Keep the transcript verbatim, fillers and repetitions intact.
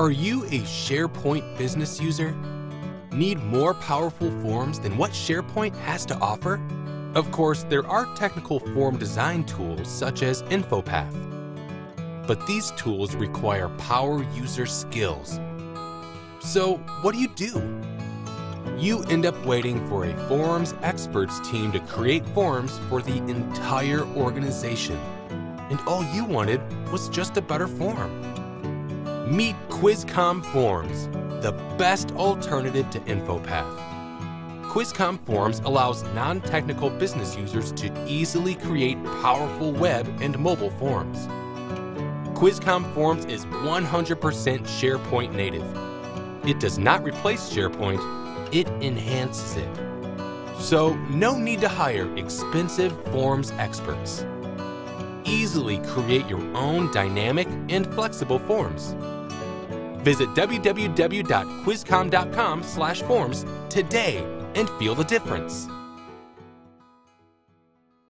Are you a SharePoint business user? Need more powerful forms than what SharePoint has to offer? Of course, there are technical form design tools such as InfoPath, but these tools require power user skills. So what do you do? You end up waiting for a forms experts team to create forms for the entire organization, and all you wanted was just a better form. Meet KWizCom Forms, the best alternative to InfoPath. KWizCom Forms allows non-technical business users to easily create powerful web and mobile forms. KWizCom Forms is one hundred percent SharePoint native. It does not replace SharePoint, it enhances it. So no need to hire expensive forms experts. Easily create your own dynamic and flexible forms. Visit w w w dot kwizcom dot com slash forms today and feel the difference.